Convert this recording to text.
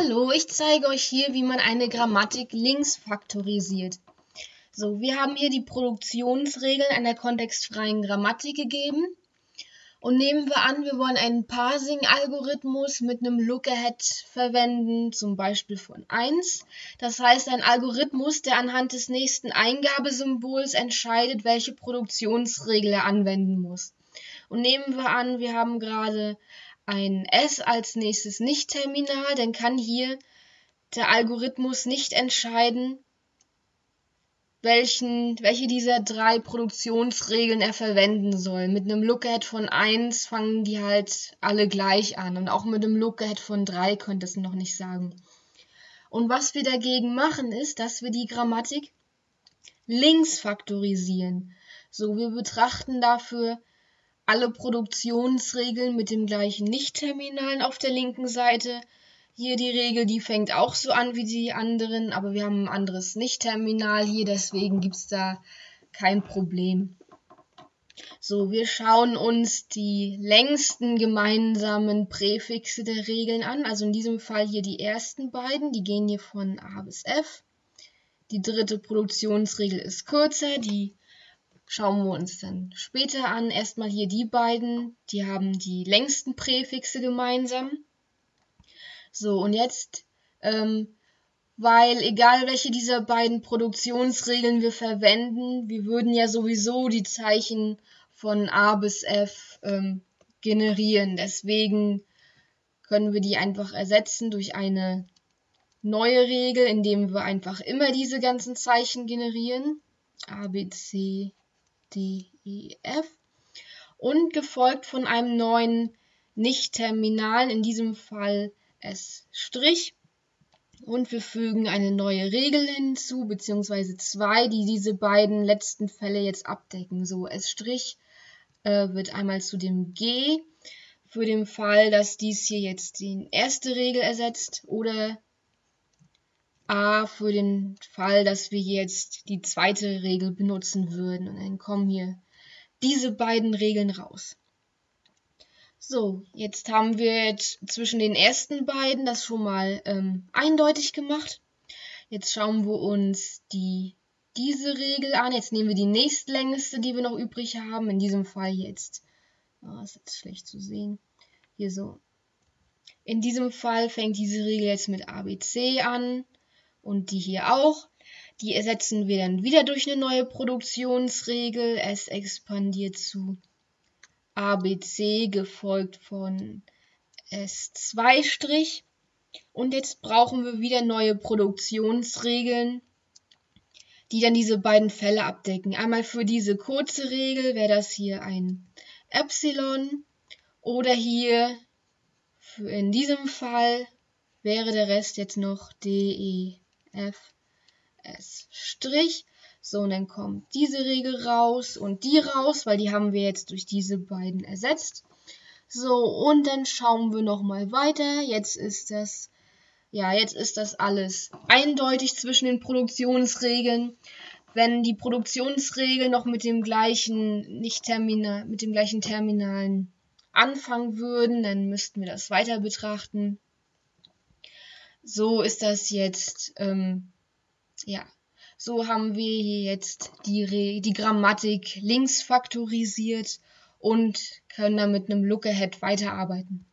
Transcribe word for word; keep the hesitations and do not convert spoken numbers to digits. Hallo, ich zeige euch hier, wie man eine Grammatik links faktorisiert. So, wir haben hier die Produktionsregeln einer kontextfreien Grammatik gegeben. Und nehmen wir an, wir wollen einen Parsing-Algorithmus mit einem Look-Ahead verwenden, zum Beispiel von eins. Das heißt, ein Algorithmus, der anhand des nächsten Eingabesymbols entscheidet, welche Produktionsregel er anwenden muss. Und nehmen wir an, wir haben gerade ein S als nächstes Nicht-Terminal, dann kann hier der Algorithmus nicht entscheiden, welchen, welche dieser drei Produktionsregeln er verwenden soll. Mit einem Look-Ahead von eins fangen die halt alle gleich an und auch mit einem Look-Ahead von drei könnte es noch nicht sagen. Und was wir dagegen machen, ist, dass wir die Grammatik links faktorisieren. So, wir betrachten dafür alle Produktionsregeln mit dem gleichen Nicht-Terminalen auf der linken Seite. Hier die Regel, die fängt auch so an wie die anderen, aber wir haben ein anderes Nicht-Terminal hier, deswegen gibt es da kein Problem. So, wir schauen uns die längsten gemeinsamen Präfixe der Regeln an. Also in diesem Fall hier die ersten beiden, die gehen hier von A bis F. Die dritte Produktionsregel ist kürzer, die schauen wir uns dann später an. Erstmal hier die beiden, die haben die längsten Präfixe gemeinsam. So, und jetzt, ähm, weil egal welche dieser beiden Produktionsregeln wir verwenden, wir würden ja sowieso die Zeichen von A bis F ähm, generieren. Deswegen können wir die einfach ersetzen durch eine neue Regel, indem wir einfach immer diese ganzen Zeichen generieren. A, B, C, D, E, F und gefolgt von einem neuen Nicht-Terminal, in diesem Fall S'. Und wir fügen eine neue Regel hinzu, beziehungsweise zwei, die diese beiden letzten Fälle jetzt abdecken. So, S' äh, wird einmal zu dem G, für den Fall, dass dies hier jetzt die erste Regel ersetzt, oder A für den Fall, dass wir jetzt die zweite Regel benutzen würden. Und dann kommen hier diese beiden Regeln raus. So, jetzt haben wir jetzt zwischen den ersten beiden das schon mal ähm, eindeutig gemacht. Jetzt schauen wir uns die, diese Regel an. Jetzt nehmen wir die nächstlängste, die wir noch übrig haben. In diesem Fall jetzt, oh, ist jetzt schlecht zu sehen, hier so. In diesem Fall fängt diese Regel jetzt mit A B C an. Und die hier auch. Die ersetzen wir dann wieder durch eine neue Produktionsregel. S expandiert zu A B C, gefolgt von S zwei'. Und jetzt brauchen wir wieder neue Produktionsregeln, die dann diese beiden Fälle abdecken. Einmal für diese kurze Regel wäre das hier ein Epsilon. Oder hier für in diesem Fall wäre der Rest jetzt noch D, E, F, S'. So, und dann kommt diese Regel raus und die raus, weil die haben wir jetzt durch diese beiden ersetzt. So, und dann schauen wir nochmal weiter. Jetzt ist das, ja, jetzt ist das alles eindeutig zwischen den Produktionsregeln. Wenn die Produktionsregel noch mit dem gleichen Nicht-Terminal, mit dem gleichen Terminalen anfangen würden, dann müssten wir das weiter betrachten. So ist das jetzt, ähm, ja, so haben wir hier jetzt die, Re die Grammatik links faktorisiert und können dann mit einem Look-Ahead weiterarbeiten.